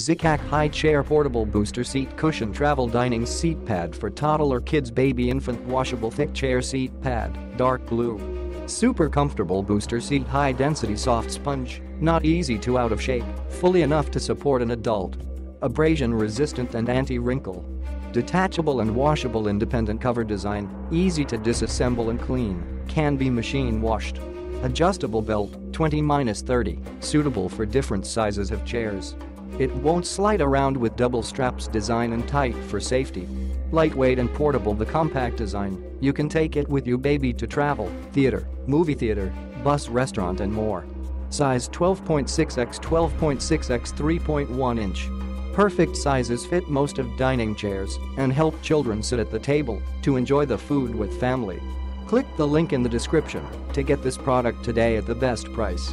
Zicac high chair, portable booster seat, cushion travel dining seat pad for toddler, kids, baby, infant, washable thick chair seat pad, dark blue. Super comfortable booster seat, high density soft sponge, not easy to out of shape, fully enough to support an adult. Abrasion resistant and anti-wrinkle. Detachable and washable independent cover design, easy to disassemble and clean, can be machine washed. Adjustable belt, 20-30, suitable for different sizes of chairs. It won't slide around with double straps, design and tight for safety. Lightweight and portable, the compact design, you can take it with you baby to travel, theater, movie theater, bus, restaurant and more. Size 12.6x 12.6x 3.1 inch. Perfect sizes fit most of dining chairs and help children sit at the table to enjoy the food with family. Click the link in the description to get this product today at the best price.